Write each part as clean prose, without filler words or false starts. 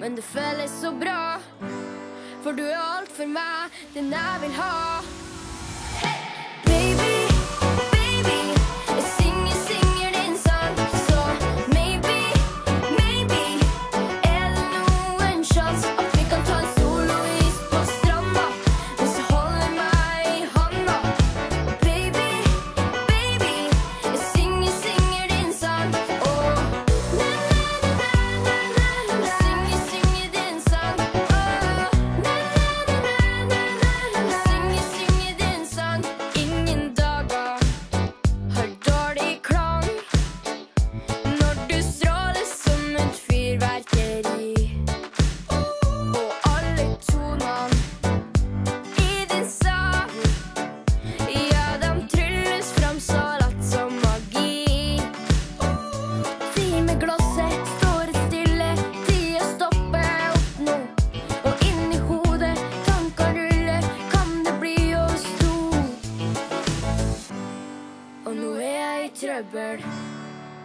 Men det føles så bra, for du er alt for meg, den jeg vil ha.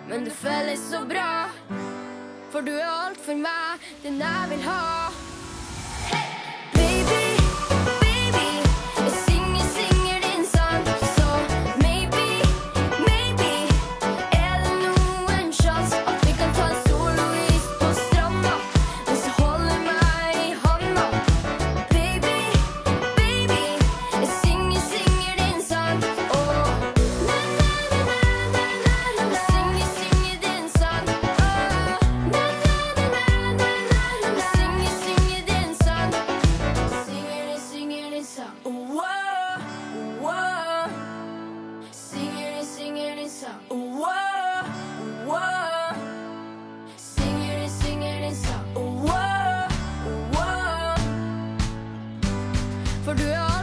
Men det føles så bra, for du er alt for meg, den jeg vil ha. For du